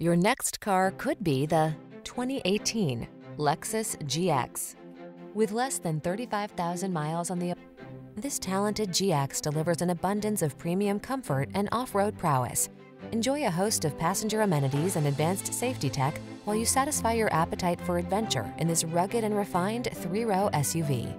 Your next car could be the 2018 Lexus GX. With less than 35,000 miles on the This talented GX delivers an abundance of premium comfort and off-road prowess. Enjoy a host of passenger amenities and advanced safety tech while you satisfy your appetite for adventure in this rugged and refined three-row SUV.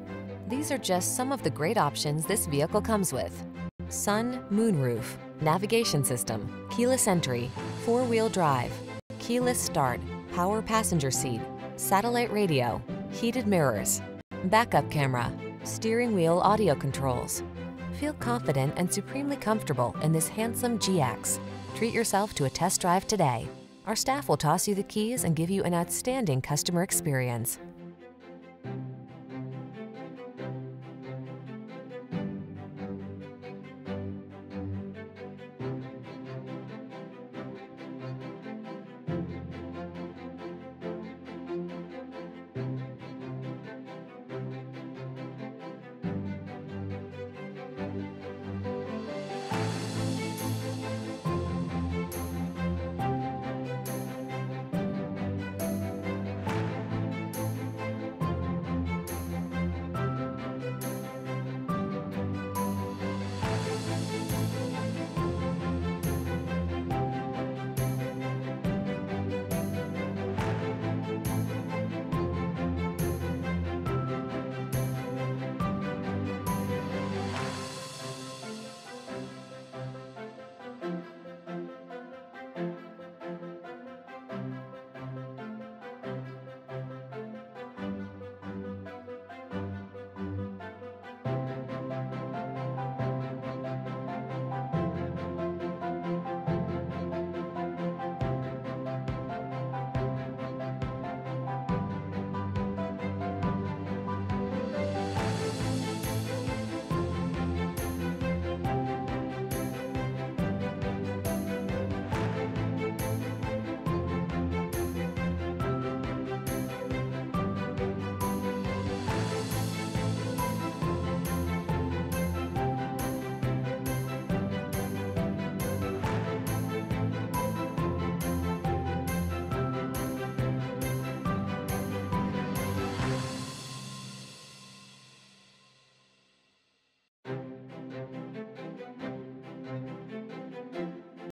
These are just some of the great options this vehicle comes with: sun, moonroof, navigation system, keyless entry, four-wheel drive, keyless start, power passenger seat, satellite radio, heated mirrors, backup camera, steering wheel audio controls. Feel confident and supremely comfortable in this handsome GX. Treat yourself to a test drive today. Our staff will toss you the keys and give you an outstanding customer experience.